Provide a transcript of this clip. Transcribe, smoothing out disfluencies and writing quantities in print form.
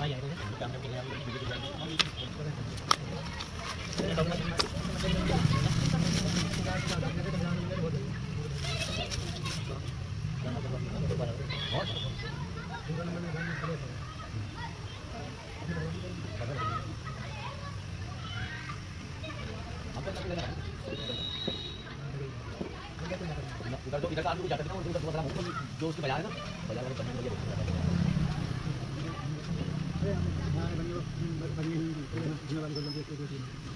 इधर का आलू जाता है ना उधर थोड़ा हमको जो उसके बाजार है ना बाजार वाले बंदे मुझे बता रहे हैं।